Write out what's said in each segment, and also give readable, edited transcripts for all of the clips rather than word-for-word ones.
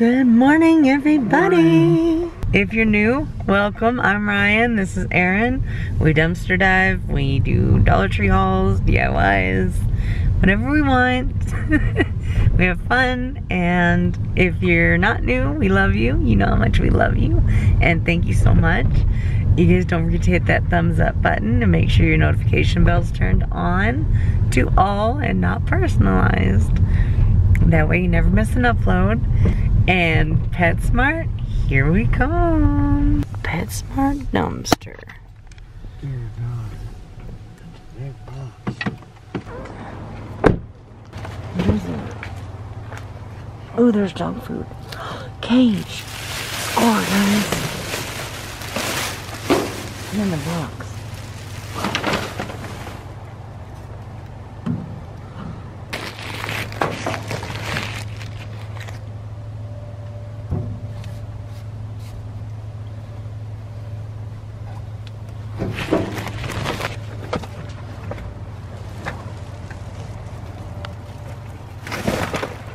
Good morning, everybody. Morning. If you're new, welcome. I'm Ryan. This is Aaron. We dumpster dive. We do Dollar Tree hauls, DIYs, whatever we want. We have fun, and if you're not new, we love you. You know how much we love you, and thank you so much. You guys don't forget to hit that thumbs up button and make sure your notification bell's turned on to all and not personalized. That way you never miss an upload. And PetSmart, here we come. PetSmart dumpster. Dear God. Big box. What is it? Oh, there's dog food. Cage. Score, guys. In the box.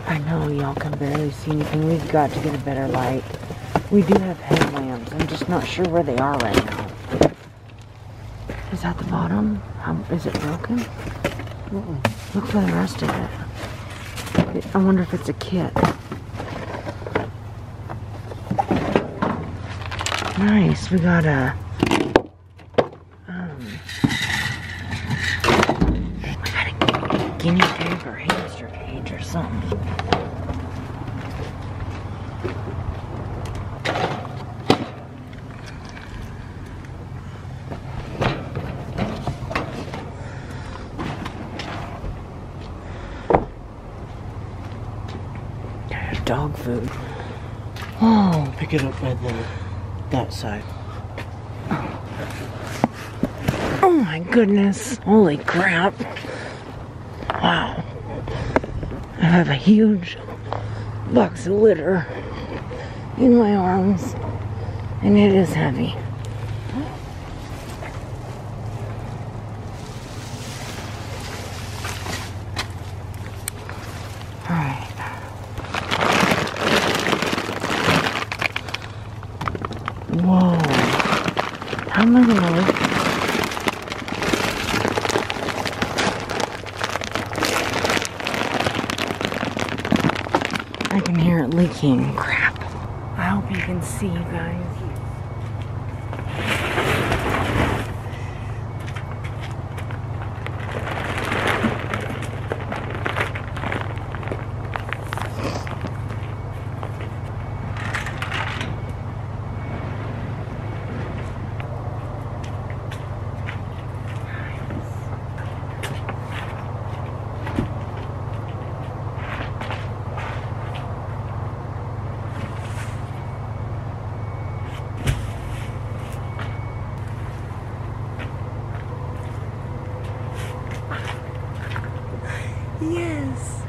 I know y'all can barely see anything. We've got to get a better light. We do have headlamps. I'm just not sure where they are right now. Is that the bottom? Is it broken? Mm-mm. Look for the rest of it. I wonder if it's a kit. Nice. We got a... we got a guinea pig or hamster cage or something. Dog food. Oh, pick it up by that side. Oh my goodness. Holy crap. Wow. I have a huge box of litter in my arms, and it is heavy. I can hear it leaking. Crap. I hope you can see, you guys. Yes.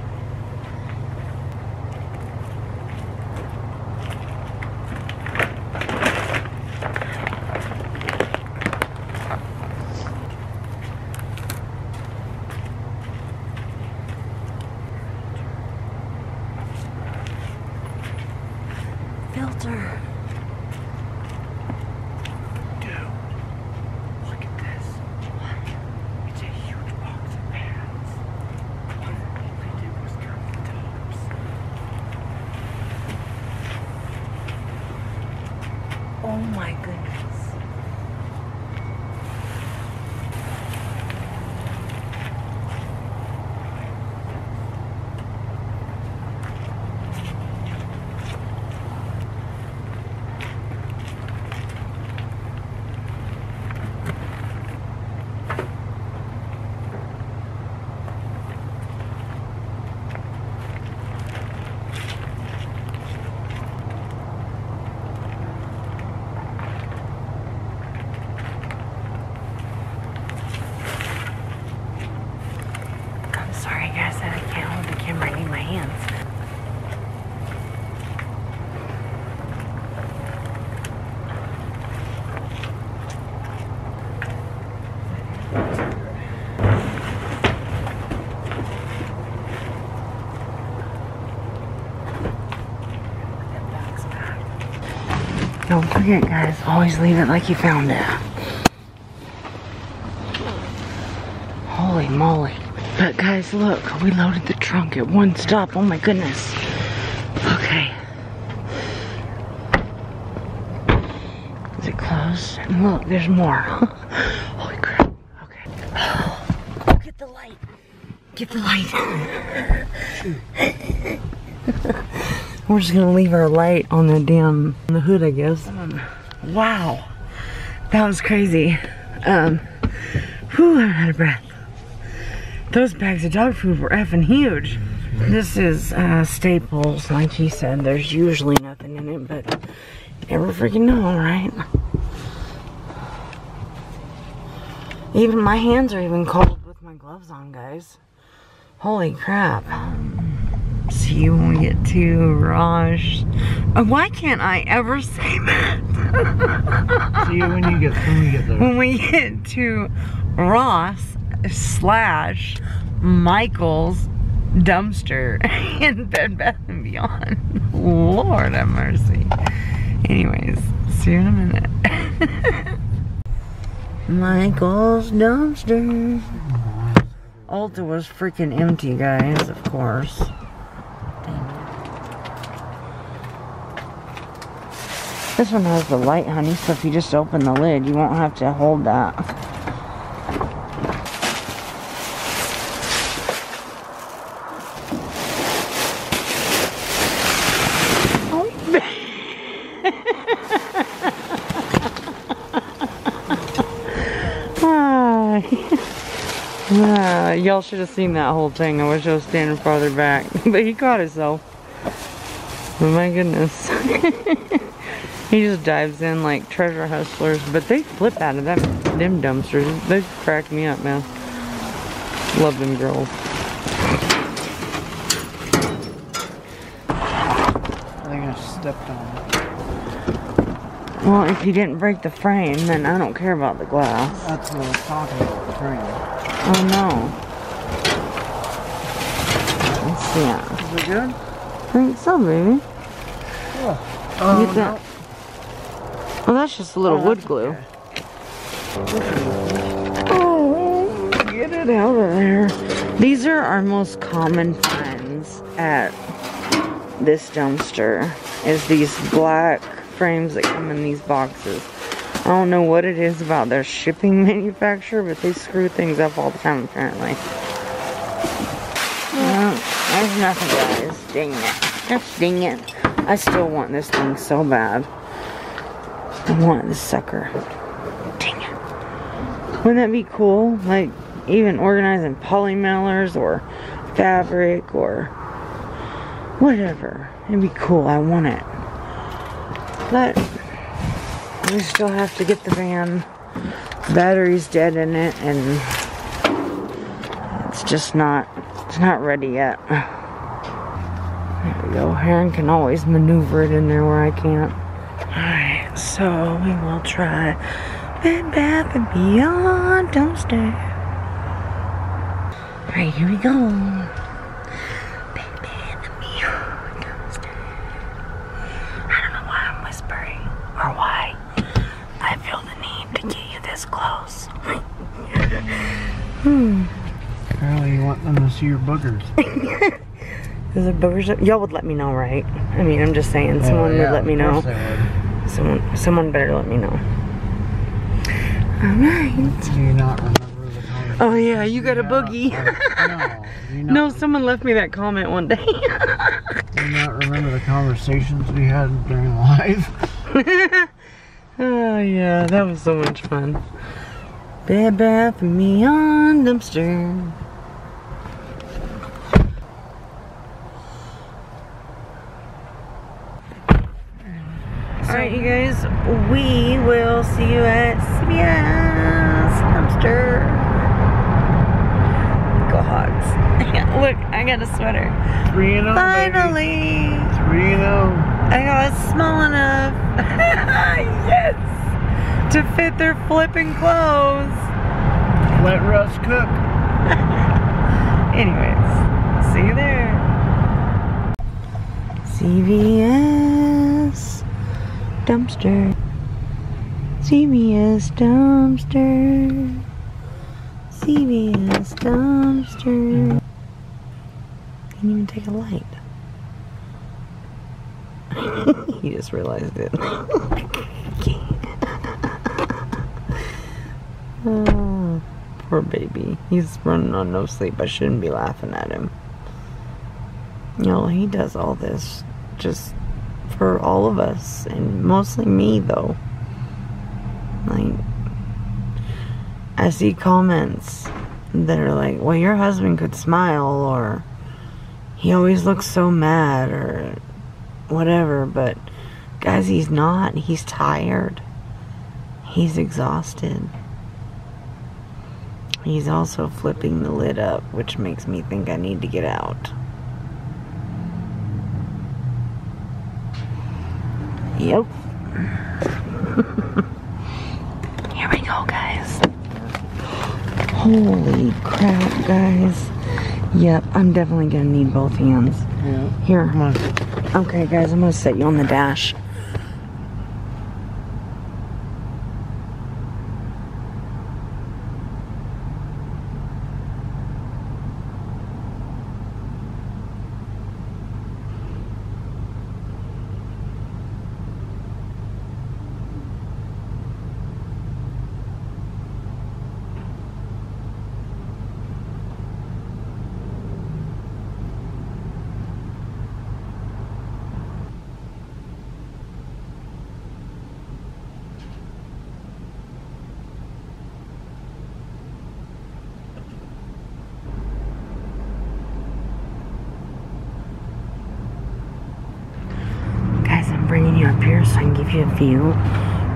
Filter. Oh my goodness. Don't forget, guys, always leave it like you found it. Holy moly. But guys, look, we loaded the trunk at one stop. Oh my goodness. Okay. Is it closed? And look, there's more. Holy crap. Okay. Oh, get the light. Get the light. We're just gonna leave our light on the damn hood, I guess. Wow, that was crazy. Whew, I'm out of breath. Those bags of dog food were effing huge. This is Staples, like he said. There's usually nothing in it, but you never freaking know, right? Even my hands are even cold with my gloves on, guys. Holy crap. See you when we get to Ross. Why can't I ever say that? See you when you get there. When we get to Ross / Michael's dumpster in Bed Bath & Beyond. Lord have mercy. Anyways, see you in a minute. Michael's dumpster. Ulta was freaking empty, guys, of course. This one has the light, honey, so if you just open the lid, you won't have to hold that. Oh. Y'all should have seen that whole thing. I wish I was standing farther back. But he caught himself. Oh my goodness. He just dives in like treasure hustlers, but they flip out of them dumpsters. They crack me up, man. Love them girls. I think I stepped on it. Well, if you didn't break the frame, then I don't care about the glass. That's what I was talking about, the frame. Oh no. Let's see it. Is it good? I think so, baby. Yeah. Oh, no. Well, that's just a little wood glue. Okay. Oh, get it out of there. These are our most common finds at this dumpster, is these black frames that come in these boxes. I don't know what it is about their shipping manufacturer, but they screw things up all the time, apparently. Well, there's nothing, guys. Dang it. Just dang it. I still want this thing so bad. I want this sucker. Dang it. Wouldn't that be cool? Like, even organizing poly mailers or fabric or whatever. It'd be cool. I want it. But we still have to get the van. The battery's dead in it and it's just not, it's not ready yet. There we go. Aaron can always maneuver it in there where I can't. Alright, so we will try Bed Bath & Beyond dumpster. Alright, here we go. Bed Bath & Beyond dumpster. I don't know why I'm whispering or why I feel the need to get you this close. Apparently you want them to see your boogers. Is there boogers up? Y'all would let me know, right? I mean, I'm just saying, someone would let me know. Someone better let me know. Alright. Do you not remember the comment? Oh yeah, you got a boogie. No, someone left me that comment one day. Do you not remember the conversations we had during live? Oh yeah, that was so much fun. Bed Bath & Beyond dumpster. Alright, you guys, we will see you at CVS dumpster. Go Hogs. Look, I got a sweater. 3-0, finally! 3-0. I got it small enough. Yes! To fit their flipping clothes. Let Russ cook. Anyways, see you there. CVS. dumpster. CVS dumpster. CVS dumpster. Didn't even take a light. You just realized it. Oh, poor baby. He's running on no sleep. I shouldn't be laughing at him. You know, he does all this just for all of us, and mostly me though. Like, I see comments that are like, well, your husband could smile, or he always looks so mad, or whatever. But guys, he's not. He's tired. He's exhausted. He's also flipping the lid up, which makes me think I need to get out. Yep. Here we go, guys. Holy crap, guys. Yep, I'm definitely gonna need both hands. Yeah. Here. Come on. Okay, guys, I'm gonna set you on the dash. So I can give you a view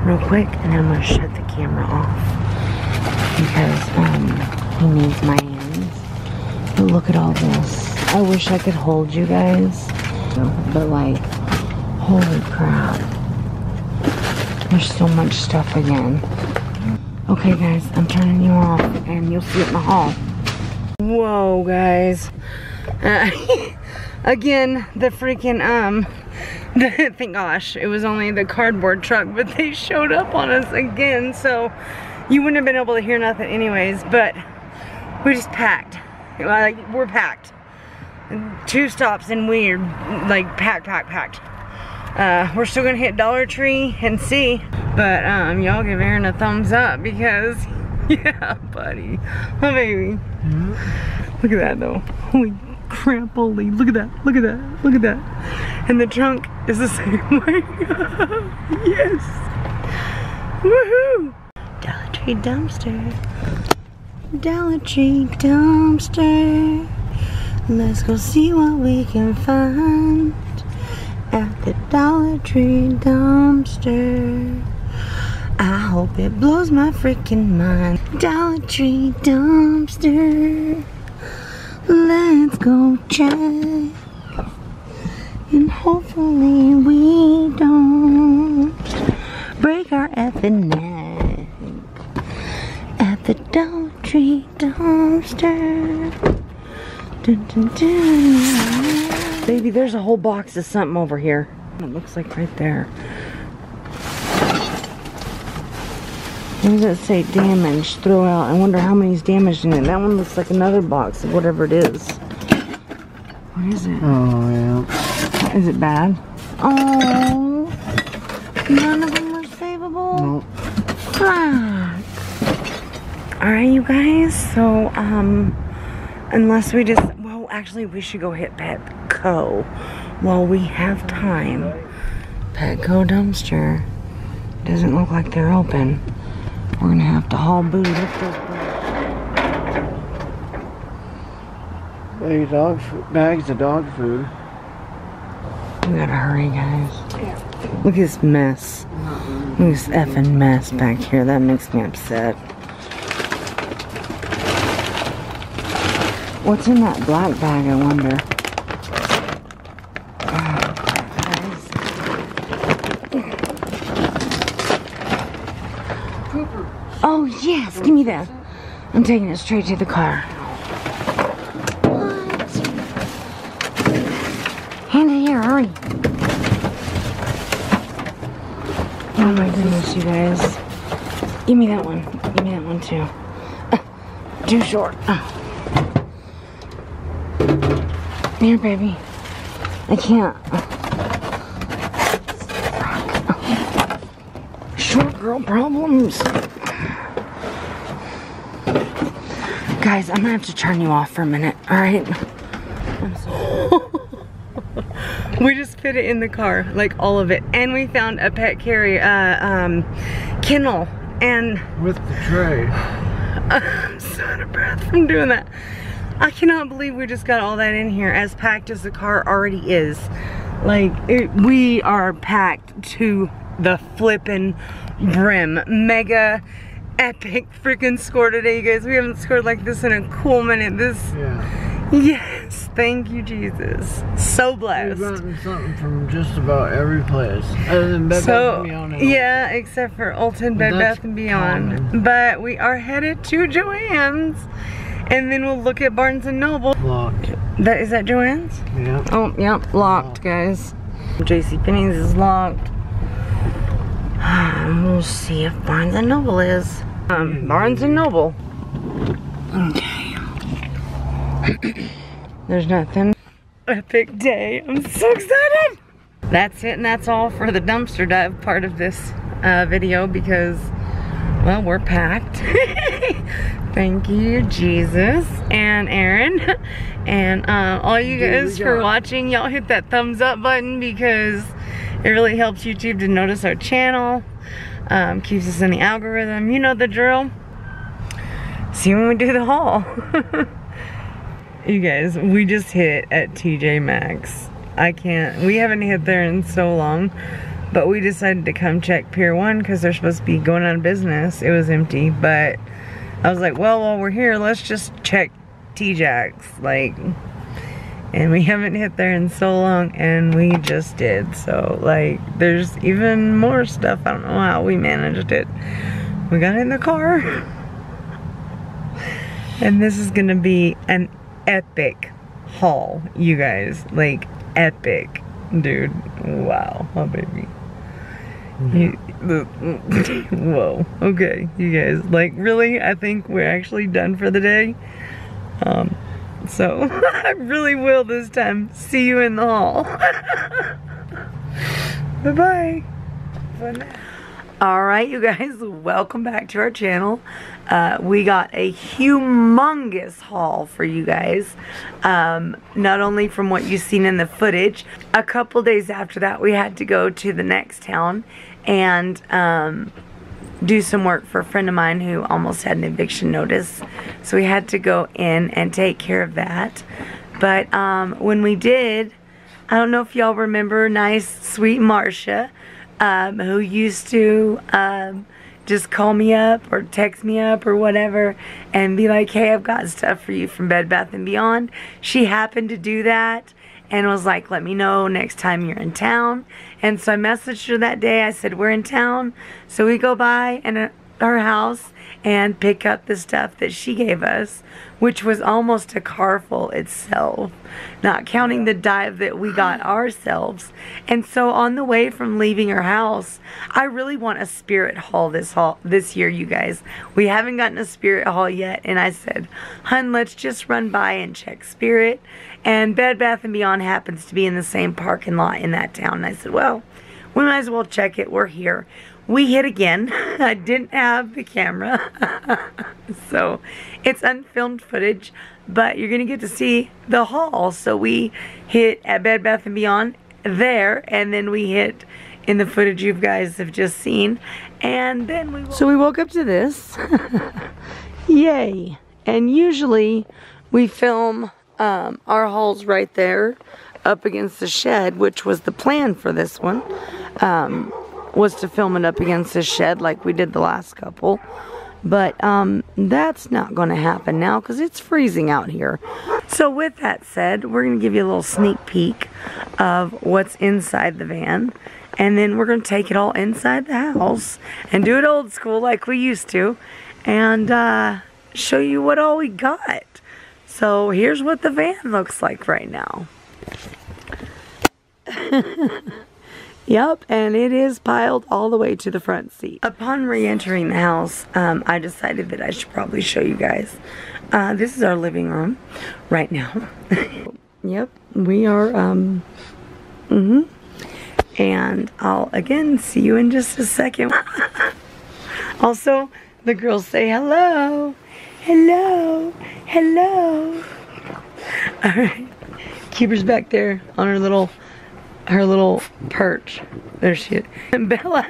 real quick, and then I'm going to shut the camera off because he needs my hands. But look at all this. I wish I could hold you guys, but like, holy crap, there's so much stuff again. Okay guys, I'm turning you off and you'll see it in the hall. Whoa guys, again the freaking thank gosh, it was only the cardboard truck, but they showed up on us again, so you wouldn't have been able to hear nothing anyways. But we just packed. Like, we're packed. 2 stops and we're like packed. We're still gonna hit Dollar Tree and see, but y'all give Aaron a thumbs up because, yeah, buddy. Oh, baby. Mm-hmm. Look at that though. Holy crap, holy, look at that, look at that, look at that. And the trunk is the same way. Yes. Woohoo! Dollar Tree dumpster. Dollar Tree dumpster. Let's go see what we can find at the Dollar Tree dumpster. I hope it blows my freaking mind. Dollar Tree dumpster. Let's go check, and hopefully we don't break our effing neck at the Dollar Tree dumpster. Dun, dun, dun. Baby, there's a whole box of something over here. It looks like right there. What does it say? Damaged. Throw out. I wonder how many's damaged in it. That one looks like another box of whatever it is. What is it? Oh, yeah. Is it bad? Oh. None of them are savable? Nope. Fuck. Alright, you guys. So, unless we just... Well, actually, we should go hit Petco while we have time. Petco dumpster. Doesn't look like they're open. We're gonna have to haul booty. Big dog food, bags of dog food. We gotta hurry, guys. Yeah. Look at this mess. Look at this effing mess back here. That makes me upset. What's in that black bag, I wonder? Oh, yes. Give me that. I'm taking it straight to the car. What? Hand it here. Hurry. Oh my goodness, you guys. Give me that one. Give me that one too. Too short. Here, baby. I can't. Short girl problems. Guys, I'm gonna have to turn you off for a minute, alright? I'm sorry. We just fit it in the car, like all of it. And we found a pet carrier, kennel. And with the tray. I'm so out of breath from doing that. I cannot believe we just got all that in here, as packed as the car already is. Like, we are packed to the flippin' brim. Mega epic freaking score today, you guys. We haven't scored like this in a cool minute. This, yeah. Yes, thank you, Jesus. So blessed. We've gotten something from just about every place, other than Bed Bath & Beyond. And yeah, Ulta. Except for Ulta and Bed Bath & Beyond. Common. But we are headed to Joanne's, and then we'll look at Barnes and Noble. Locked. That is that Joanne's? Yeah. Oh, yeah, locked, guys. J.C. Penney's is locked. We'll see if Barnes and Noble is. Barnes and Noble. Okay. There's nothing. Epic day. I'm so excited. That's it, and that's all for the dumpster dive part of this video because, well, we're packed. Thank you, Jesus and Aaron, and all you guys for watching. Y'all hit that thumbs up button because it really helps YouTube to notice our channel. Keeps us in the algorithm. You know the drill. See when we do the haul. You guys, we just hit at TJ Maxx. I can't, we haven't hit there in so long, but we decided to come check Pier 1 because they're supposed to be going out of business. It was empty, but I was like, well, while we're here, let's just check TJ's, like, and we haven't hit there in so long, and we just did. So, like, there's even more stuff. I don't know how we managed it. We got in the car. And this is gonna be an epic haul, you guys. Like, epic. Dude, wow. Oh, baby. You, whoa. Okay, you guys. Like, really, I think we're actually done for the day. So, I really will this time. See you in the hall. Bye-bye. Alright, you guys. Welcome back to our channel. We got a humongous haul for you guys. Not only from what you've seen in the footage. A couple days after that, we had to go to the next town and do some work for a friend of mine who almost had an eviction notice. So we had to go in and take care of that. But when we did, I don't know if y'all remember nice, sweet Marcia, who used to just call me up or text me up or whatever and be like, hey, I've got stuff for you from Bed Bath & Beyond. She happened to do that and was like, let me know next time you're in town. And so I messaged her that day. I said, we're in town. So we go by and our house and pick up the stuff that she gave us, which was almost a car full itself, not counting the dive that we got ourselves. And so on the way from leaving her house, I really want a spirit haul this year, you guys. We haven't gotten a spirit haul yet, and I said, hun, let's just run by and check Spirit. And Bed Bath & Beyond happens to be in the same parking lot in that town. And I said, well, we might as well check it. We're here. We hit again. I didn't have the camera. So it's unfilmed footage, but you're going to get to see the haul. So we hit at Bed Bath & Beyond there, and then we hit in the footage you guys have just seen. And then we woke up to this. Yay. And usually we film our hauls right there up against the shed, which was the plan for this one. Was to film it up against the shed like we did the last couple, but that's not going to happen now because it's freezing out here. So with that said, we're going to give you a little sneak peek of what's inside the van, and then we're going to take it all inside the house and do it old school like we used to, and show you what all we got. So here's what the van looks like right now. Yep, and it is piled all the way to the front seat. Upon re-entering the house, I decided that I should probably show you guys. This is our living room right now. Yep, we are, And I'll, again, see you in just a second. Also, the girls say hello. Hello. Hello. All right. Keeper's back there on her little perch. There she is. And Bella.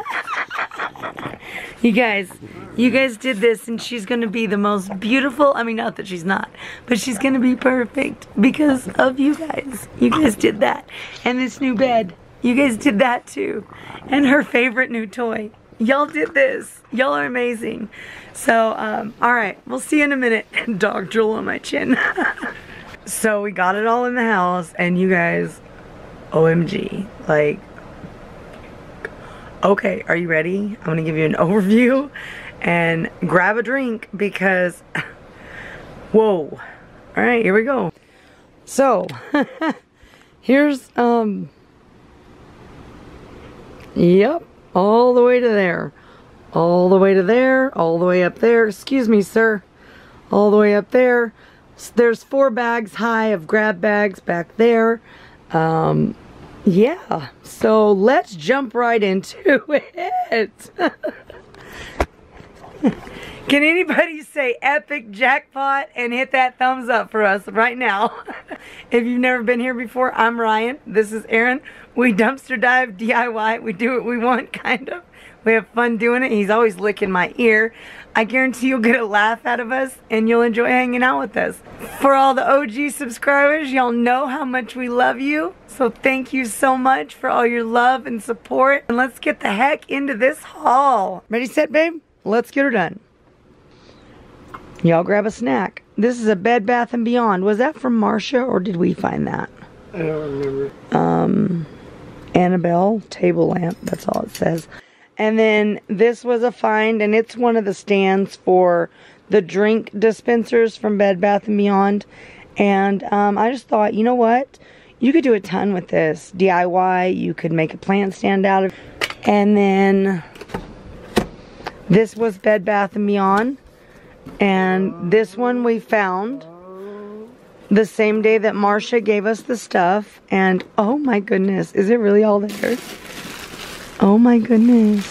You guys did this, and she's going to be the most beautiful. I mean, not that she's not, but she's going to be perfect because of you guys. You guys did that. And this new bed. You guys did that too. And her favorite new toy. Y'all did this. Y'all are amazing. So, all right. We'll see you in a minute. Dog drool on my chin. So we got it all in the house, and you guys, OMG. Like, okay, are you ready? I'm going to give you an overview and grab a drink because, whoa. All right, here we go. So, here's, yep, all the way to there. All the way to there, all the way up there. Excuse me, sir. All the way up there. So there's 4 bags high of grab bags back there. Yeah, so let's jump right into it. Can anybody say epic jackpot and hit that thumbs up for us right now? If you've never been here before, I'm Ryan. This is Aaron. We dumpster dive, DIY. We do what we want, kind of. We have fun doing it. He's always licking my ear. I guarantee you'll get a laugh out of us, and you'll enjoy hanging out with us. For all the OG subscribers, y'all know how much we love you. So thank you so much for all your love and support. And let's get the heck into this haul. Ready, set, babe? Let's get her done. Y'all grab a snack. This is a Bed Bath & Beyond. Was that from Marcia, or did we find that? I don't remember. Annabelle table lamp. That's all it says. And then this was a find, and it's one of the stands for the drink dispensers from Bed Bath & Beyond. And I just thought, you know what? You could do a ton with this. DIY. You could make a plant stand out of it. And then this was Bed Bath & Beyond. And this one we found the same day that Marcia gave us the stuff. And oh my goodness, is it really all there? Oh my goodness.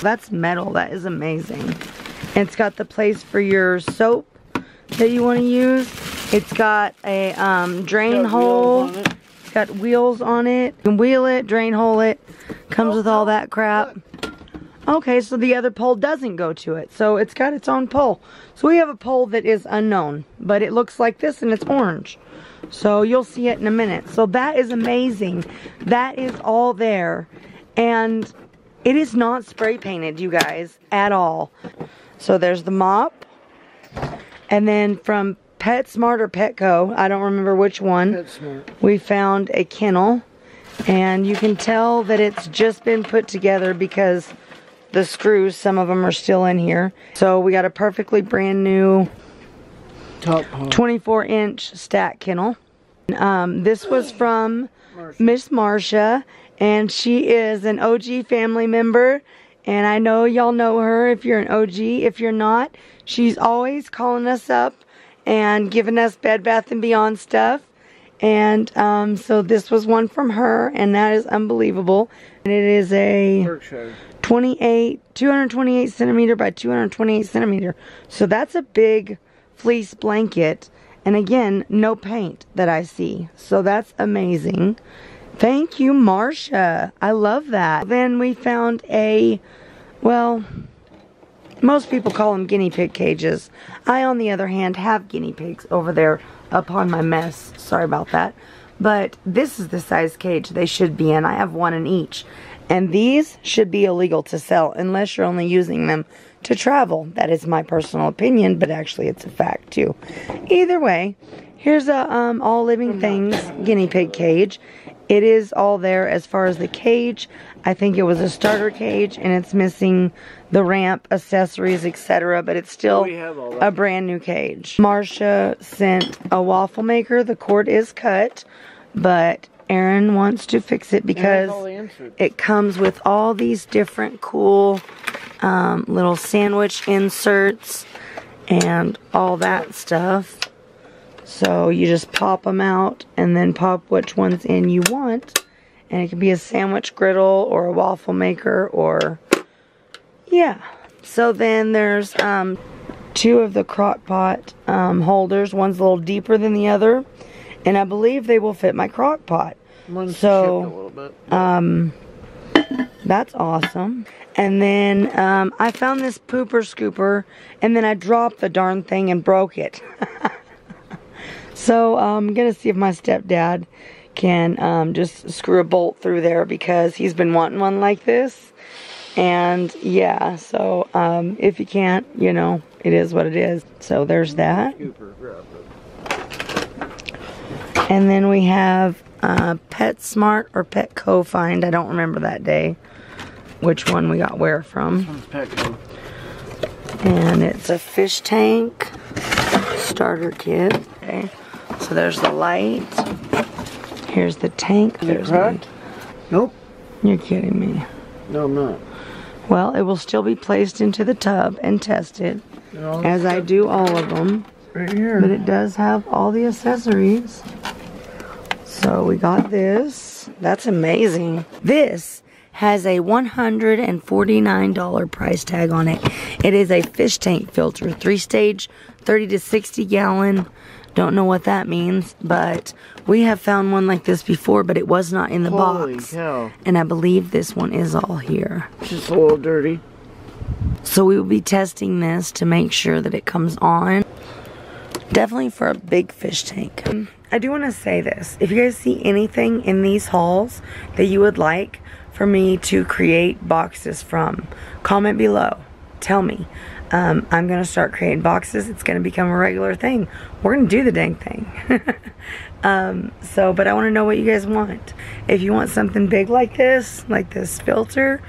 That's metal. That is amazing. It's got the place for your soap that you want to use. It's got a drain hole. It's got wheels on it. You can wheel it, drain hole it. Comes with all that crap. Okay, so the other pole doesn't go to it. So it's got its own pole. So we have a pole that is unknown, but it looks like this and it's orange. So you'll see it in a minute. So that is amazing. That is all there. And it is not spray painted, you guys, at all. So there's the mop. And then from PetSmart or Petco, I don't remember which one. PetSmart. We found a kennel. And you can tell that it's just been put together because the screws, some of them are still in here. So we got a perfectly brand new 24-inch stack kennel. This was from Miss Marcia, and she is an OG family member. And I know y'all know her if you're an OG. If you're not, she's always calling us up and giving us Bed Bath & Beyond stuff. And so this was one from her, and that is unbelievable. And it is a 228 centimeter by 228 centimeter. So that's a big fleece blanket. And again, no paint that I see. So that's amazing. Thank you, Marcia. I love that. Then we found a, well, most people call them guinea pig cages. I, on the other hand, have guinea pigs over there upon my mess. Sorry about that. But this is the size cage they should be in. I have one in each. And these should be illegal to sell unless you're only using them to travel. That is my personal opinion, but actually it's a fact too. Either way, here's a all living things guinea pig cage. It is all there as far as the cage. I think it was a starter cage, and it's missing the ramp, accessories, etc. But it's still a brand new cage. Marcia sent a waffle maker. The cord is cut, but Aaron wants to fix it because it comes with all these different cool little sandwich inserts and all that stuff. So you just pop them out and then pop which ones in you want. And it can be a sandwich griddle or a waffle maker or, yeah. So then there's two of the crock pot holders. One's a little deeper than the other. And I believe they will fit my crock pot. One's so chipped a little bit. Yeah. That's awesome. And then I found this pooper scooper. And then I dropped the darn thing and broke it. So I'm going to see if my stepdad can just screw a bolt through there because he's been wanting one like this. And yeah, so if you can't, you know, it is what it is. So there's that. And then we have PetSmart or Petco find. I don't remember that day which one we got where from. This one's Petco. And it's a fish tank starter kit. Okay. So there's the light. Here's the tank. There's one. Nope. You're kidding me. No, I'm not. Well, it will still be placed into the tub and tested, as I do all of them. Right here. But it does have all the accessories. So we got this. That's amazing. This has a $149 price tag on it. It is a fish tank filter, 3-stage, 30 to 60 gallon. Don't know what that means, but we have found one like this before, but it was not in the box. Holy cow. And I believe this one is all here. It's just a little dirty. So we will be testing this to make sure that it comes on. Definitely for a big fish tank. I do want to say this. If you guys see anything in these hauls that you would like for me to create boxes from, comment below. Tell me. I'm going to start creating boxes. It's going to become a regular thing. We're going to do the dang thing. But I want to know what you guys want. If you want something big like this filter,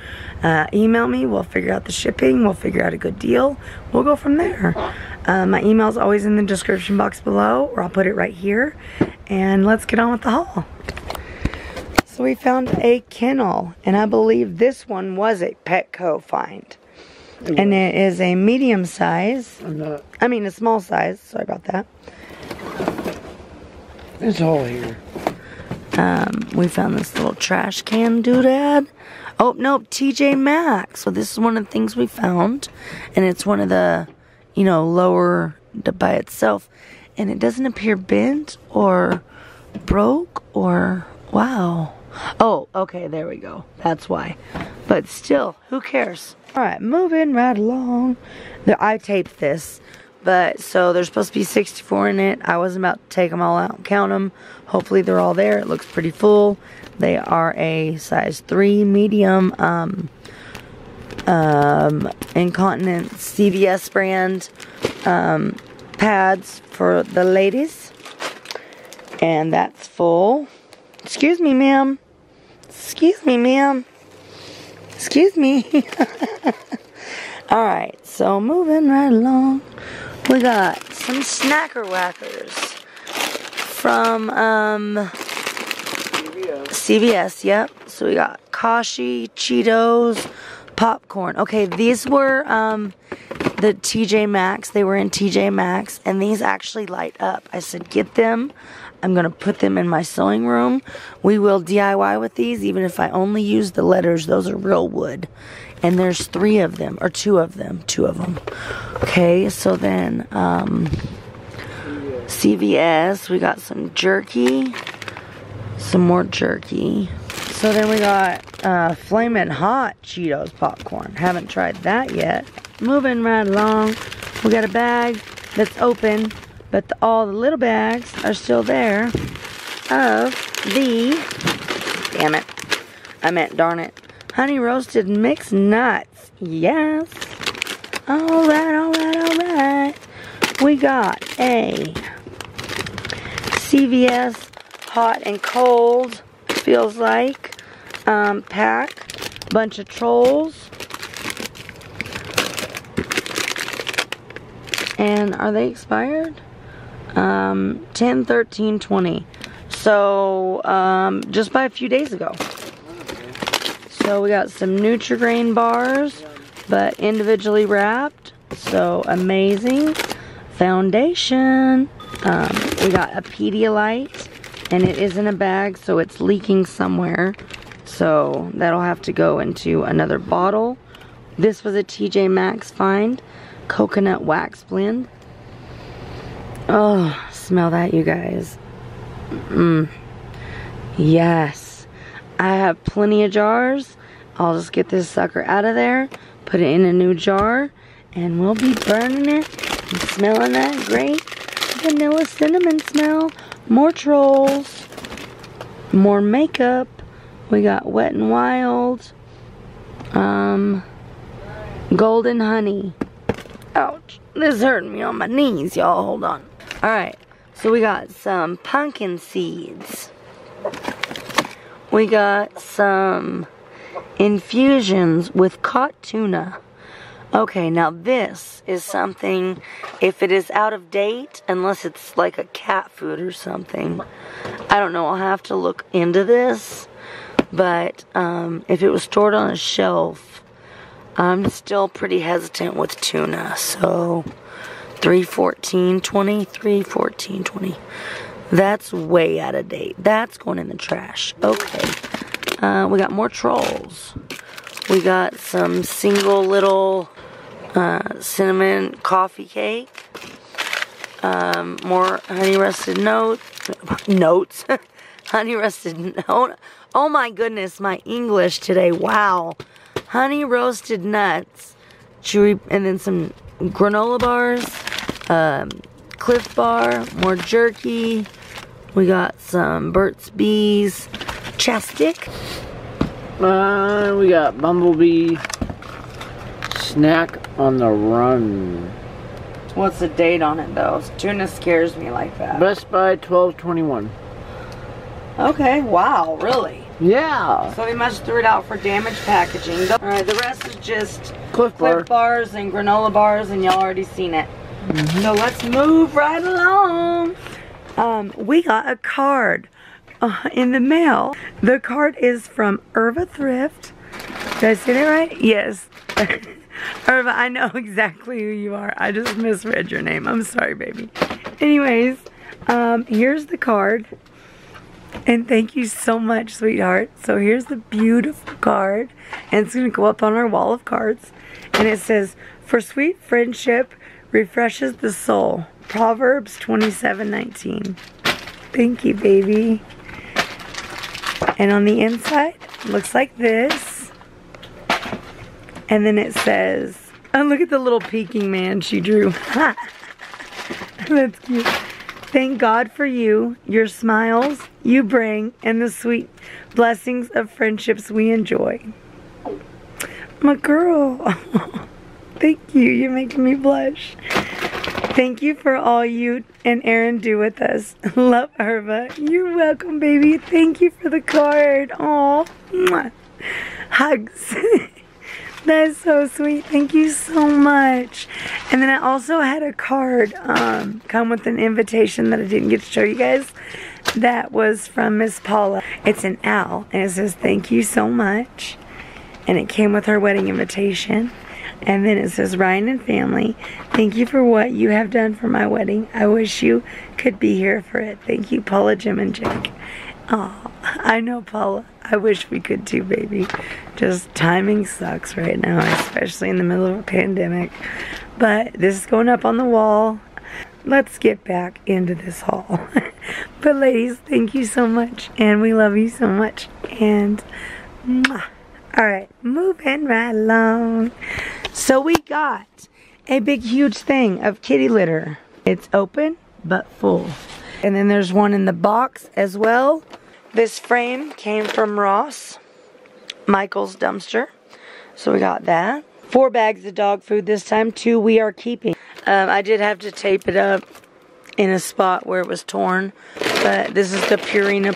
email me. We'll figure out the shipping. We'll figure out a good deal. We'll go from there. My email is always in the description box below, or I'll put it right here. And let's get on with the haul. So we found a kennel, and I believe this one was a Petco find. And it is a medium size. I mean a small size. Sorry about that. It's all here. We found this little trash can doodad. Oh, nope. TJ Maxx. So this is one of the things we found. And it's one of the, you know, lower by itself. And it doesn't appear bent or broke or... Wow. Oh, okay. There we go. That's why. But still, who cares? Alright, moving right along. I taped this, but so there's supposed to be 64 in it. I wasn't about to take them all out and count them. Hopefully they're all there. It looks pretty full. They are a size 3 medium incontinent CVS brand pads for the ladies. And that's full. Excuse me, ma'am. Excuse me, ma'am. Excuse me. Alright, so moving right along. We got some Snacker Whackers from CVS, yep. So we got Kashi, Cheetos, popcorn. Okay, these were the TJ Maxx. They were in TJ Maxx, and these actually light up. I said get them. I'm going to put them in my sewing room. We will DIY with these, even if I only use the letters. Those are real wood. And there's 3 of them, or 2 of them. 2 of them. Okay, so then, CVS. We got some jerky. Some more jerky. So then we got Flamin' Hot Cheetos popcorn. Haven't tried that yet. Moving right along. We got a bag that's open. But all the little bags are still there of the, damn it, I meant darn it, honey roasted mixed nuts. Yes. All right, all right, all right. We got a CVS hot and cold, feels like, pack, bunch of trolls. And are they expired? 10, 13, 20. So, just by a few days ago. So we got some NutriGrain bars, but individually wrapped. So amazing. Foundation. We got a Pedialyte, and it is in a bag, so it's leaking somewhere. So that'll have to go into another bottle. This was a TJ Maxx find. Coconut wax blend. Oh, smell that, you guys. Yes. I have plenty of jars. I'll just get this sucker out of there, put it in a new jar, and we'll be burning it and smelling that great vanilla cinnamon smell. More trolls. More makeup. We got Wet 'n' Wild. Golden honey. Ouch. This is hurting me on my knees, y'all. Hold on. Alright. So we got some pumpkin seeds. We got some infusions with cod tuna. Okay, now this is something, if it is out of date, unless it's like a cat food or something. I don't know, I'll have to look into this. But if it was stored on a shelf, I'm still pretty hesitant with tuna. So 3/14/20, 3/14/20. That's way out of date. That's going in the trash. Okay. We got more trolls. We got some single little cinnamon coffee cake. More honey rusted notes. Honey rusted note. Oh my goodness, my English today. Wow. Honey roasted nuts. Chewy, and then some granola bars. Clif Bar, more jerky. We got some Burt's Bees chapstick. We got Bumblebee snack on the run. What's the date on it though? Tuna scares me like that. Best Buy 12/21. Okay, wow, really? Yeah. So they must throw it out for damaged packaging. Alright, the rest is just Clif Bars and granola bars, and y'all already seen it. So let's move right along. We got a card in the mail. The card is from Irva Thrift. Did I say that right? Yes. Irva, I know exactly who you are. I just misread your name. I'm sorry, baby. Anyways, here's the card. And thank you so much, sweetheart. So here's the beautiful card. And it's going to go up on our wall of cards. And it says, "For sweet friendship refreshes the soul. Proverbs 27:19. Thank you, baby. And on the inside, looks like this. And then it says, oh, look at the little peeking man she drew. That's cute. Thank God for you, your smiles you bring, and the sweet blessings of friendships we enjoy. My girl. Thank you. You're making me blush. Thank you for all you and Aaron do with us. Love, Irva." You're welcome, baby. Thank you for the card. Aw. Hugs. That's so sweet. Thank you so much. And then I also had a card come with an invitation that I didn't get to show you guys. That was from Miss Paula. It's an owl. And it says, "Thank you so much." And it came with her wedding invitation. And then it says, "Ryan and family, thank you for what you have done for my wedding. I wish you could be here for it. Thank you, Paula, Jim, and Jake." Oh, I know, Paula. I wish we could too, baby. Just timing sucks right now, especially in the middle of a pandemic. But this is going up on the wall. Let's get back into this haul. But ladies, thank you so much. And we love you so much. And mwah. All right, moving right along. So we got a big, huge thing of kitty litter. It's open, but full. And then there's one in the box as well. This frame came from Ross, Michael's dumpster. So we got that. 4 bags of dog food this time, 2 we are keeping. I did have to tape it up in a spot where it was torn. But this is the Purina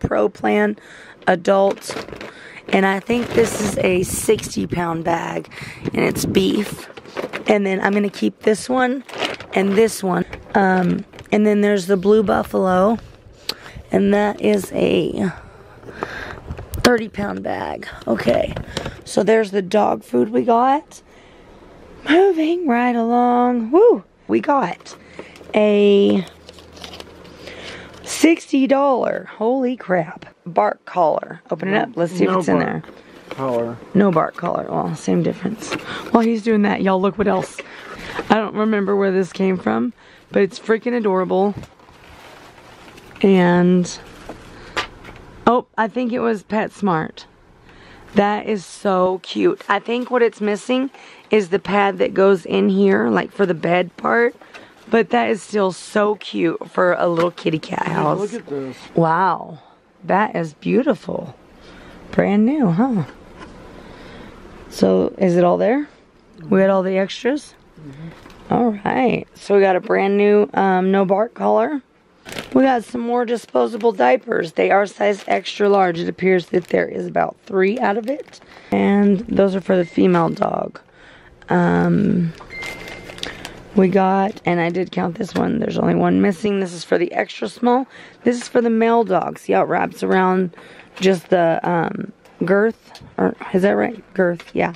Pro Plan adults, and I think this is a 60-pound bag, and it's beef. And then I'm gonna keep this one and this one. And then there's the Blue Buffalo, and that is a 30-pound bag. Okay, so there's the dog food we got. Moving right along. Woo! We got a $60, holy crap, bark collar. Open it up, let's see if it's in there. Collar. No bark collar. Well, same difference. While he's doing that, y'all look what else. I don't remember where this came from, but it's freaking adorable. And oh, I think it was PetSmart. That is so cute. I think what it's missing is the pad that goes in here, like for the bed part. But that is still so cute for a little kitty cat house. Look at this. Wow. That is beautiful. Brand new, huh? So, is it all there? We had all the extras? Mm-hmm. Alright. So, we got a brand new no bark collar. We got some more disposable diapers. They are size extra large. It appears that there is about 3 out of it. And those are for the female dog. We got, and I did count this one, there's only one missing. This is for the extra small. This is for the male dog. See how it wraps around just the girth, or is that right? Girth, yeah.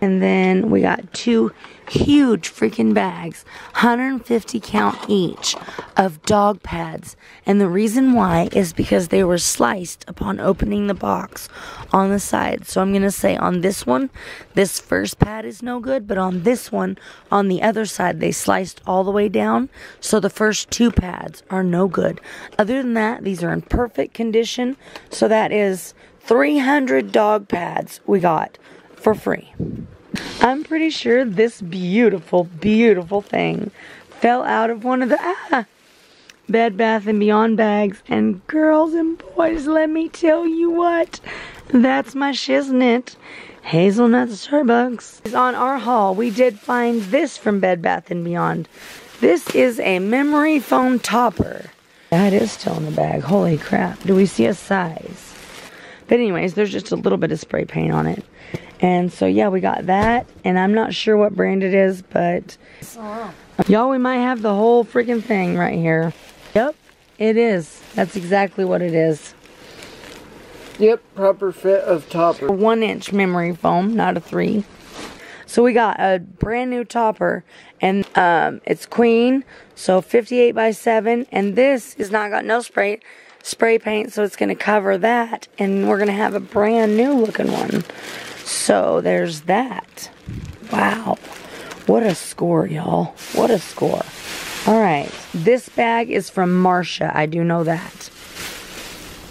And then we got 2 huge freaking bags, 150 count each, of dog pads. And the reason why is because they were sliced upon opening the box on the side. So I'm going to say on this one, this first pad is no good, but on this one, on the other side, they sliced all the way down. So the first 2 pads are no good. Other than that, these are in perfect condition. So that is 300 dog pads we got for free. I'm pretty sure this beautiful, beautiful thing fell out of one of the Bed Bath & Beyond bags. And girls and boys, let me tell you what, that's my shiznit. Hazelnut Starbucks. On our haul, we did find this from Bed Bath & Beyond. This is a memory foam topper. That is still in the bag. Holy crap. Do we see a size? But anyways, there's just a little bit of spray paint on it. And so, yeah, we got that. And I'm not sure what brand it is, but... Oh, wow. Y'all, we might have the whole freaking thing right here. Yep, it is. That's exactly what it is. Yep, proper fit of topper. 1-inch memory foam, not a 3. So we got a brand new topper. And it's queen, so 58 by 7. And this is not got no spray paint, so it's going to cover that. And we're going to have a brand new looking one. So there's that. Wow. What a score, y'all. What a score. All right. This bag is from Marcia. I do know that.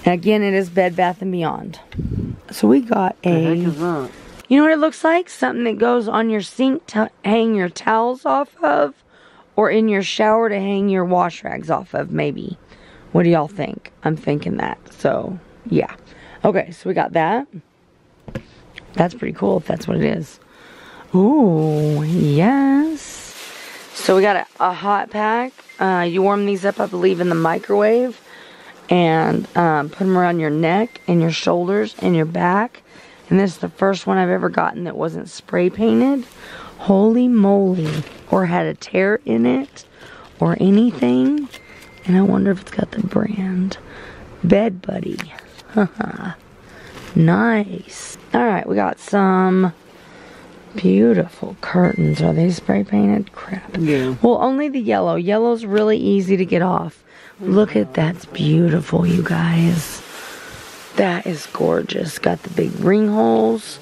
And again, it is Bed Bath & Beyond. So we got a... The heck is that? You know what it looks like? Something that goes on your sink to hang your towels off of, or in your shower to hang your wash rags off of, maybe. What do y'all think? I'm thinking that. So, yeah. Okay, so we got that. That's pretty cool if that's what it is. Ooh, yes. So we got a hot pack. You warm these up, I believe, in the microwave. And put them around your neck and your shoulders and your back. And this is the first one I've ever gotten that wasn't spray painted. Holy moly. Or had a tear in it or anything. And I wonder if it's got the brand. Bed Buddy. Haha. Nice. Alright, we got some beautiful curtains. Are they spray painted? Crap. Yeah. Well, only the yellow. Yellow's really easy to get off. Look at that's beautiful, you guys. That is gorgeous. Got the big ring holes.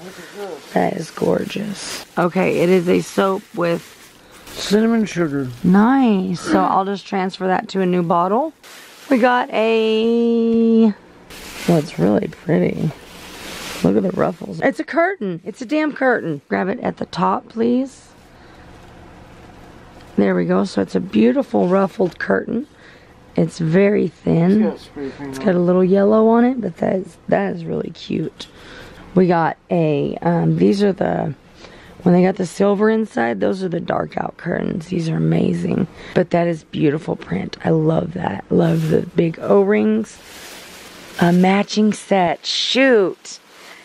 That is gorgeous. Okay, it is a soap with cinnamon sugar. Nice. So I'll just transfer that to a new bottle. We got a... Well, it's really pretty. Look at the ruffles. It's a curtain. It's a damn curtain. Grab it at the top, please. There we go. So it's a beautiful ruffled curtain. It's very thin. It's got a little yellow on it, but that is really cute. We got a, these are the, when they got the silver inside, those are the dark out curtains. These are amazing. But that is beautiful print. I love that. Love the big O-rings. A matching set. Shoot.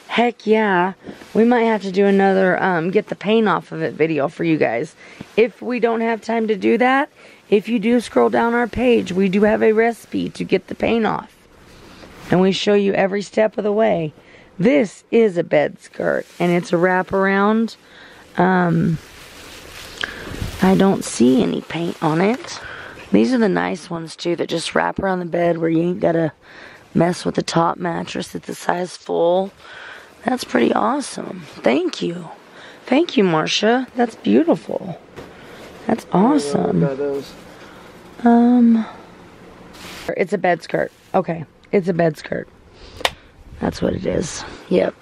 Heck yeah, we might have to do another get the paint off of it video for you guys. If we don't have time to do that, If you do scroll down our page, we do have a recipe to get the paint off. And we show you every step of the way. This is a bed skirt, and it's a wraparound. I don't see any paint on it. These are the nice ones, too, that just wrap around the bed where you ain't got to mess with the top mattress at the size full. That's pretty awesome. Thank you. Thank you, Marcia. That's beautiful. That's awesome. It's a bed skirt. Okay. It's a bed skirt. That's what it is. Yep.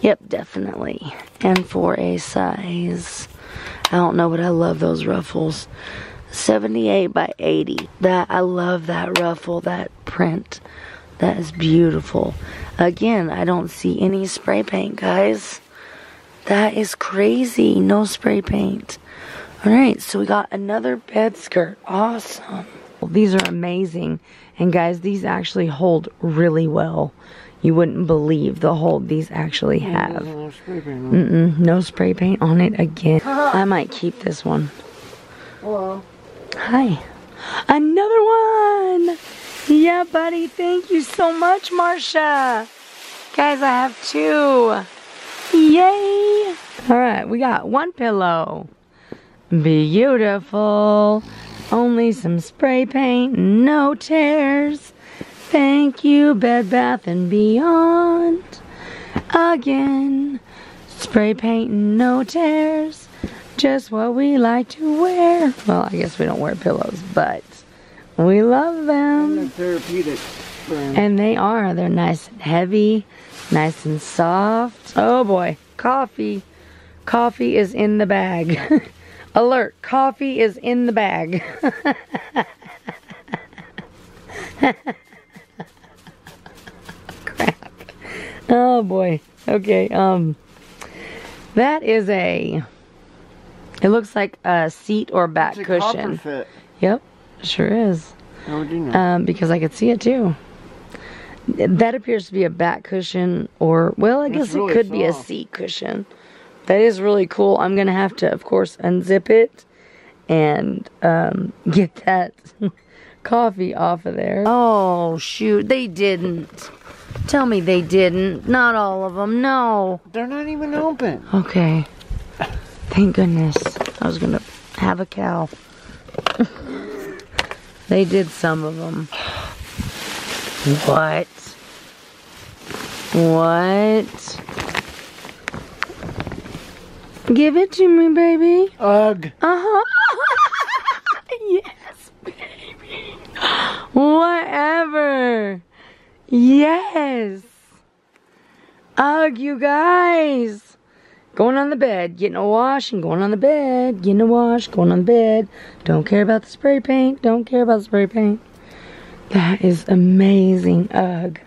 Yep, definitely. And for a size, I don't know, but I love those ruffles. 78 by 80. That, I love that ruffle, that print. That is beautiful. Again, I don't see any spray paint, guys. That is crazy. No spray paint. Alright, so we got another bed skirt. Awesome. Well, these are amazing. And guys, these actually hold really well. You wouldn't believe the hold these actually have. No spray paint on it. No spray paint on it again. I might keep this one. Hello. Hi. Another one! Yeah, buddy. Thank you so much, Marcia. Guys, I have two. Yay! Alright, we got one pillow. Beautiful. Only some spray paint, no tears. Thank you, Bed Bath and Beyond. Again, spray paint, no tears. Just what we like to wear. Well, I guess we don't wear pillows, but we love them. And they're therapeutic. And they are. They're nice and heavy, nice and soft. Oh boy, coffee. Coffee is in the bag. Alert, coffee is in the bag. Crap. Oh boy. Okay, that is a, it looks like a seat or back cushion. It's a copper fit. Yep, sure is. How would you know? Because I could see it too. That appears to be a back cushion, or, well, I guess it could be a seat cushion. That is really cool. I'm going to have to, of course, unzip it and get that coffee off of there. Oh, shoot. They didn't. Tell me they didn't. Not all of them. No. They're not even open. Okay. Thank goodness. I was going to have a cow. They did some of them. What? What? Give it to me, baby. Ugh. Uh-huh. Yes, baby. Whatever. Yes. Ugh, you guys. Going on the bed, getting a wash, and going on the bed, getting a wash, going on the bed. Don't care about the spray paint. Don't care about the spray paint. That is amazing. Ugh.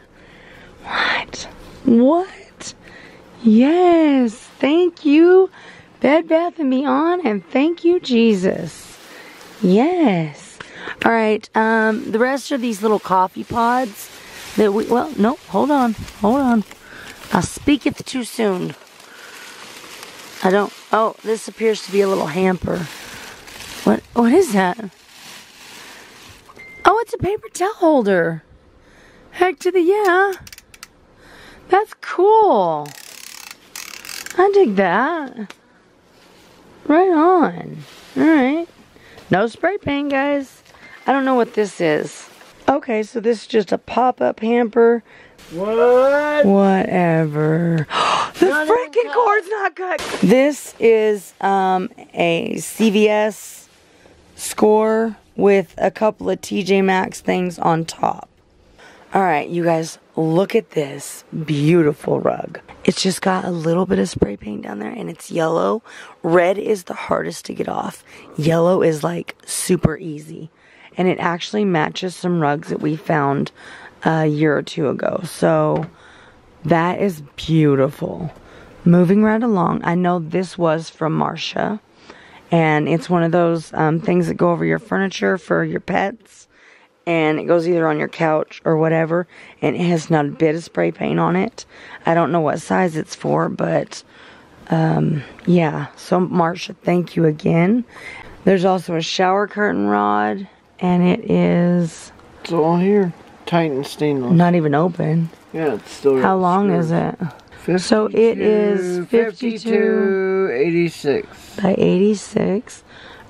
What? What? Yes, thank you, Bed Bath and Beyond, and thank you, Jesus. Yes. All right, the rest are these little coffee pods that we, well, no, hold on, hold on. I speaketh too soon. I don't, oh, this appears to be a little hamper. What is that? Oh, it's a paper towel holder. Heck to the yeah. That's cool. I dig that. Right on. Alright. No spray paint, guys. I don't know what this is. Okay, so this is just a pop-up hamper. What? Whatever. The freaking cord's not cut. This is a CVS score with a couple of TJ Maxx things on top. Alright, you guys. Look at this beautiful rug. It's just got a little bit of spray paint down there, and it's yellow. Red is the hardest to get off. Yellow is like super easy. And it actually matches some rugs that we found a year or two ago. So that is beautiful. Moving right along. I know this was from Marcia. And it's one of those things that go over your furniture for your pets. And it goes either on your couch or whatever. And it has not a bit of spray paint on it. I don't know what size it's for, but yeah. So Marcia, thank you again. There's also a shower curtain rod, and it is... It's all here. Titan stainless. Not even open. Yeah, it's still... How long is it? 52, so it is 52 by 86.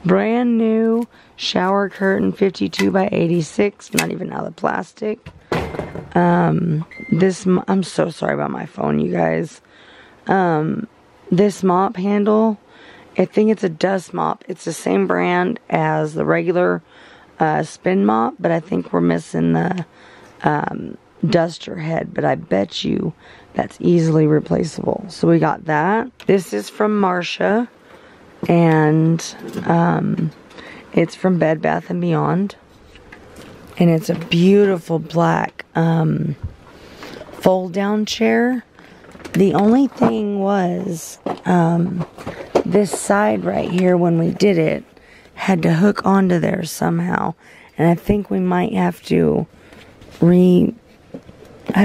Brand new shower curtain, 52 by 86. Not even out of the plastic. I'm so sorry about my phone, you guys. This mop handle, I think it's a dust mop. It's the same brand as the regular spin mop, but I think we're missing the duster head. But I bet you that's easily replaceable. So we got that. This is from Marcia, and it's from Bed Bath & Beyond. And it's a beautiful black fold-down chair. The only thing was this side right here, when we did it, had to hook onto there somehow. And I think we might have to I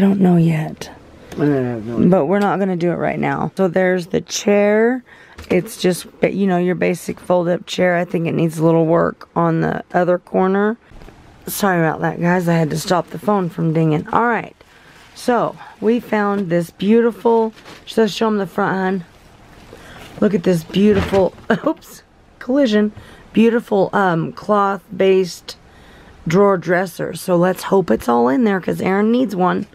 don't know yet. But we're not going to do it right now. So there's the chair. It's just, you know, your basic fold-up chair. I think it needs a little work on the other corner. Sorry about that, guys. I had to stop the phone from dinging. All right. So, we found this beautiful... Just show them the front, hon. Look at this beautiful... Oops. Collision. Beautiful cloth-based drawer dresser. So, let's hope it's all in there, because Aaron needs one.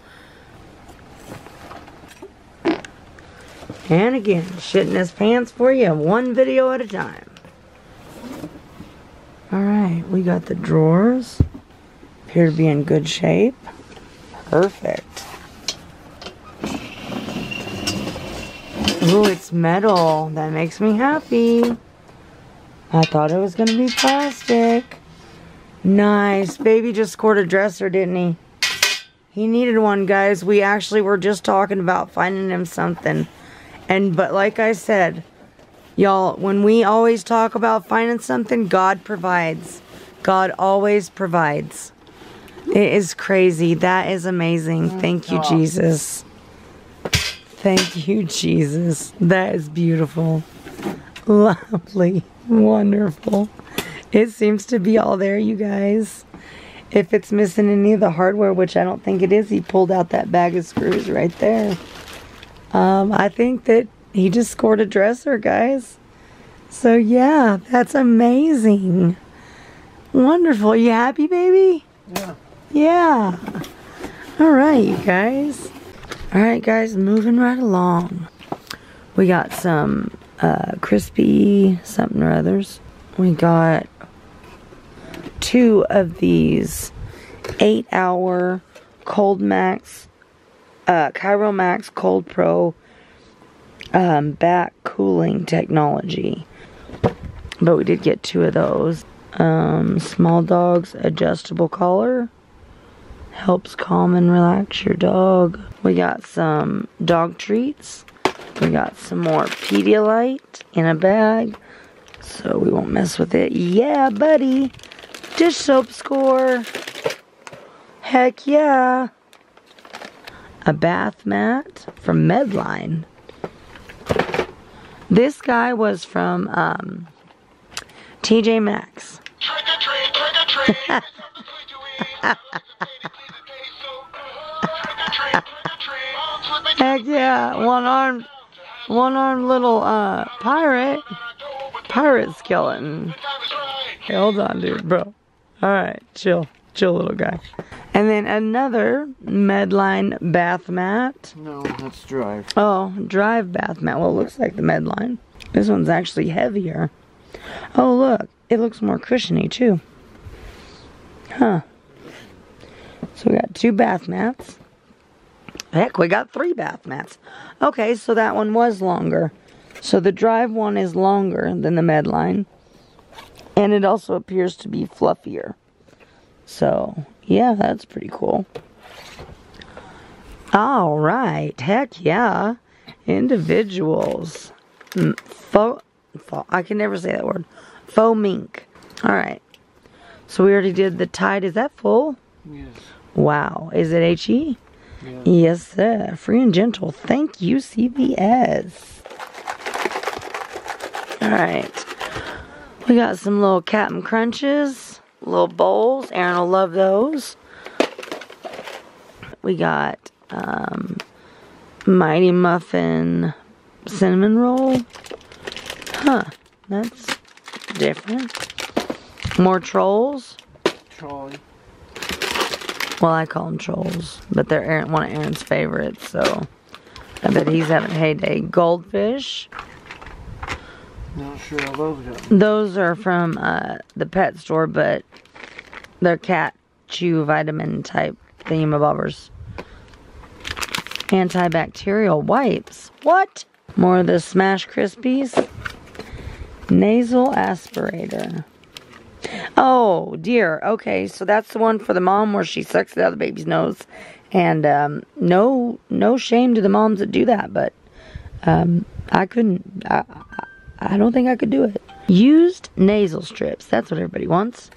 And again, shitting his pants for you one video at a time. All right. We got the drawers. Appear to be in good shape. Perfect. Ooh, it's metal. That makes me happy. I thought it was going to be plastic. Nice. Baby just scored a dresser, didn't he? He needed one, guys. We actually were just talking about finding him something. But like I said, y'all, when we always talk about finding something, God provides. God always provides. It is crazy. That is amazing. Thank you, Jesus. Thank you, Jesus. That is beautiful. Lovely. Wonderful. It seems to be all there, you guys. If it's missing any of the hardware, which I don't think it is, he pulled out that bag of screws right there. I think that he just scored a dresser, guys. So, yeah, that's amazing. Wonderful. You happy, baby? Yeah. Yeah. Alright, you guys. Alright, guys, moving right along. We got some crispy something or others. We got two of these 8-hour Cold Max, Cairo Max Cold Pro back cooling technology. But we did get two of those. Small dog's adjustable collar. Helps calm and relax your dog. We got some dog treats. We got some more Pedialyte in a bag, so we won't mess with it. Yeah, buddy. Dish soap score. Heck yeah. A bath mat from Medline. This guy was from TJ Maxx. Trick or treat, trick or treat. There's something good to eat. Heck yeah, one armed little pirate skeleton. Hey, hold on, dude, bro. All right, chill, little guy. And then another Medline bath mat. No, that's Drive. Oh, Drive bath mat. Well, it looks like the Medline. This one's actually heavier. Oh, look, it looks more cushiony too. Huh. So we got two bath mats. Heck, we got three bath mats. Okay, so that one was longer. So the Drive one is longer than the Medline. And it also appears to be fluffier. So, yeah, that's pretty cool. Alright, heck yeah. Individuals. I can never say that word. Faux mink. Alright. So we already did the Tide. Is that full? Yes. Wow. Is it HE? Yeah. Yes, sir. Free and gentle. Thank you, CVS. Alright. We got some little Cap'n Crunches, little bowls. Aaron will love those. We got Mighty Muffin cinnamon roll. Huh, that's different. More trolls. Trolley. Well, I call them trolls, but they're Aaron, one of Aaron's favorites, so I bet he's having a heyday. Goldfish. Not sure how those go. Those are from the pet store, but they're cat chew vitamin type thingamabobbers. Antibacterial wipes. What? More of the Smash Krispies. Nasal aspirator. Oh dear. Okay, so that's the one for the mom where she sucks it out of the baby's nose. And no shame to the moms that do that, but I couldn't. I don't think I could do it. Used nasal strips. That's what everybody wants.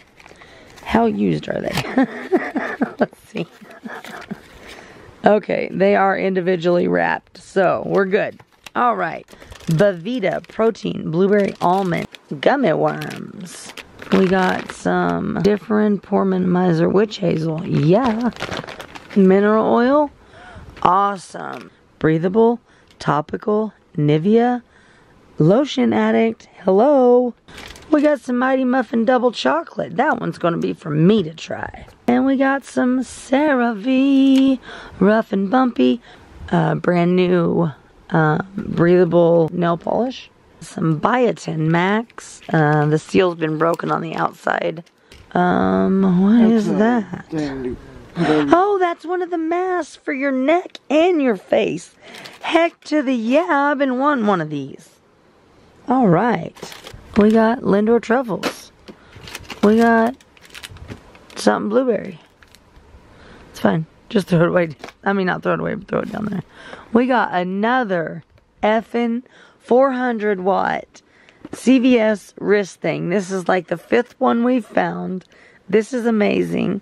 How used are they? Let's see. Okay, they are individually wrapped, so we're good. All right. Bavita protein blueberry almond gummy worms. We got some different Pormanmizer witch hazel. Yeah. Mineral oil. Awesome. Breathable. Topical. Nivea. Lotion addict. Hello. We got some Mighty Muffin double chocolate. That one's going to be for me to try. And we got some CeraVe. Rough and bumpy. Brand new breathable nail polish. Some biotin max. The seal's been broken on the outside. What is that? Oh, that's one of the masks for your neck and your face. Heck to the yeah, I've been wanting one of these. All right. We got Lindor truffles. We got something blueberry. It's fine. Just throw it away. I mean, not throw it away, but throw it down there. We got another effing 400 watt CVS wrist thing. This is like the 5th one we've found. This is amazing.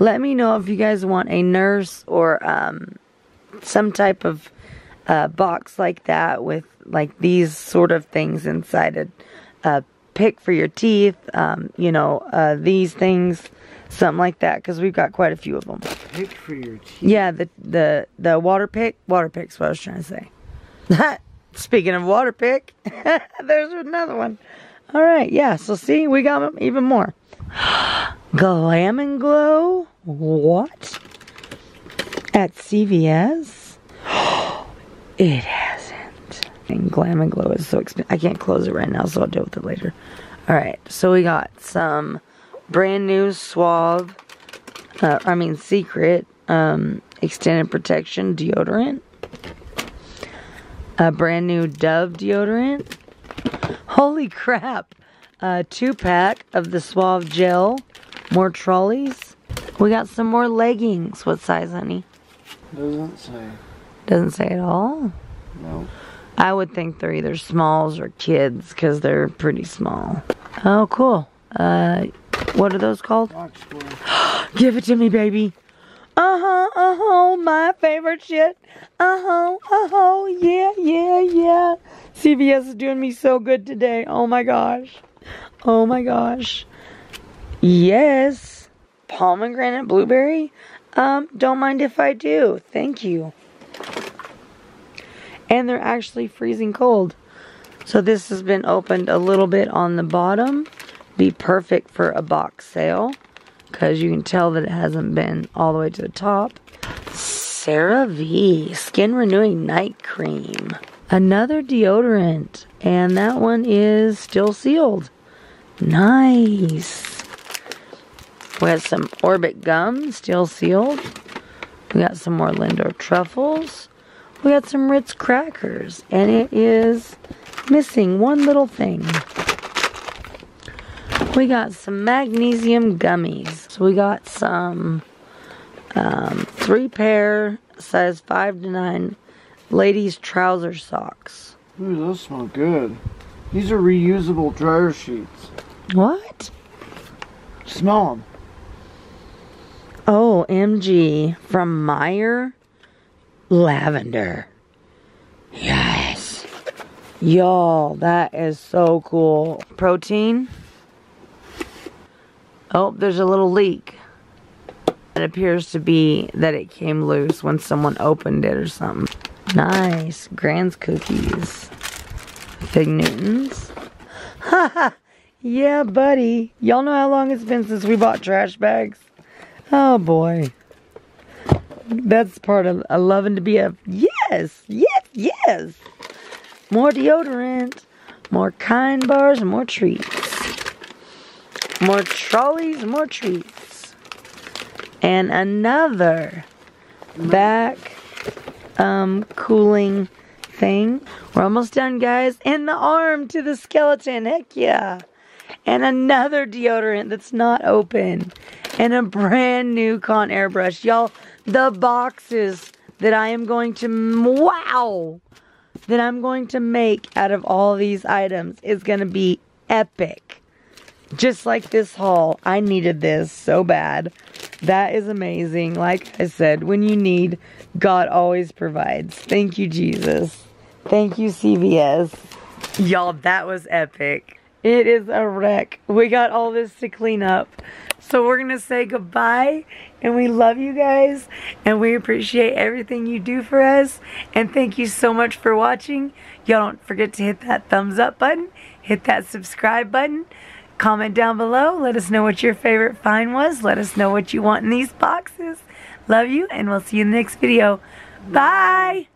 Let me know if you guys want a nurse or some type of box like that with like these sort of things inside it. Pick for your teeth, you know, these things, something like that, because we've got quite a few of them. Pick for your teeth? Yeah, the water pick. Water pick's what I was trying to say. Speaking of water pick, there's another one. All right, yeah, so see, we got even more. Glam and Glow? What? At CVS? It hasn't. And Glam and Glow is so expensive. I can't close it right now, so I'll deal with it later. All right, so we got some brand new Suave, Secret Extended Protection Deodorant. A brand new Dove deodorant. Holy crap. 2-pack of the Suave gel. More trolleys. We got some more leggings. What size, honey? Doesn't say. Doesn't say at all? No. I would think they're either smalls or kids because they're pretty small. Oh, cool. What are those called? Give it to me, baby. My favorite shit. Yeah. CVS is doing me so good today. Oh my gosh. Yes. Pomegranate blueberry? Don't mind if I do. Thank you. And they're actually freezing cold. So this has been opened a little bit on the bottom. Be perfect for a box sale. Because you can tell that it hasn't been all the way to the top. CeraVe Skin Renewing Night Cream. Another deodorant. And that one is still sealed. Nice. We have some Orbit Gum, still sealed. We got some more Lindor Truffles. We got some Ritz Crackers. And it is missing one little thing. We got some magnesium gummies. So we got some 3-pair size 5 to 9 ladies trouser socks. Ooh, those smell good. These are reusable dryer sheets. What? Smell them. Oh, MG from Meyer Lavender. Yes. Y'all, that is so cool. Protein. Oh, there's a little leak. It appears to be that it came loose when someone opened it or something. Nice. Gran's cookies. Fig Newtons. Haha. Yeah, buddy. Y'all know how long it's been since we bought trash bags? Oh, boy. That's part of loving to be a... Yes! Yes! Yes! More deodorant. More kind bars and more treats. More trolleys, more treats. And another back cooling thing. We're almost done, guys. And the arm to the skeleton. Heck yeah. And another deodorant that's not open. And a brand new Con airbrush. Y'all, the boxes that I am going to... Wow! That I'm going to make out of all these items is going to be epic. Just like this haul. I needed this so bad. That is amazing. Like I said, when you need, God always provides. Thank you, Jesus. Thank you, CVS. Y'all, that was epic. It is a wreck. We got all this to clean up. So we're going to say goodbye. And we love you guys. And we appreciate everything you do for us. And thank you so much for watching. Y'all don't forget to hit that thumbs up button. Hit that subscribe button. Comment down below. Let us know what your favorite find was. Let us know what you want in these boxes. Love you. And we'll see you in the next video. Bye.